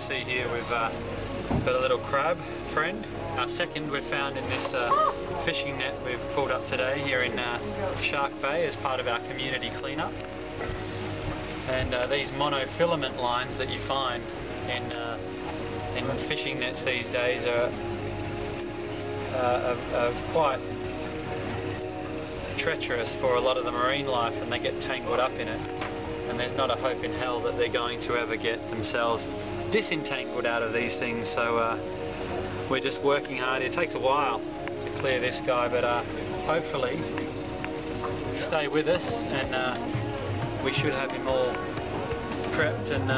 can see here we've got a little crab friend. Our second we've found in this fishing net we've pulled up today here in Shark Bay as part of our community cleanup. And these monofilament lines that you find in fishing nets these days are quite treacherous for a lot of the marine life, and they get tangled up in it, and there's not a hope in hell that they're going to ever get themselves disentangled out of these things. So we're just working hard. It takes a while to clear this guy, but hopefully stay with us, and we should have him all prepped. And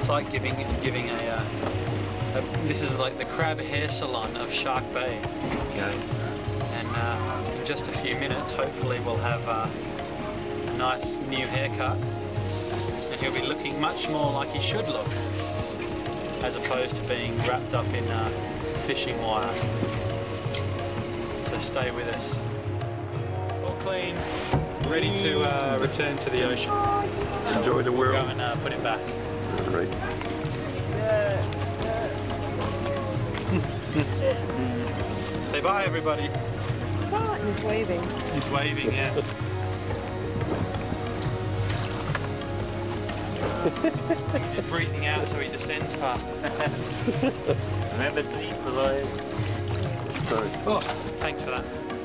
it's like giving a this is like the crab hair salon of Shark Bay. Okay. And in just a few minutes, hopefully we'll have a nice new haircut, and he'll be looking much more like he should look, as opposed to being wrapped up in fishing wire. So stay with us. All clean, ready to return to the ocean. Enjoy the world. Go and put him back. Great. Say bye, everybody. He's waving. He's waving, yeah. He's breathing out, so he descends faster. Remember to eat the lions. Oh, thanks for that.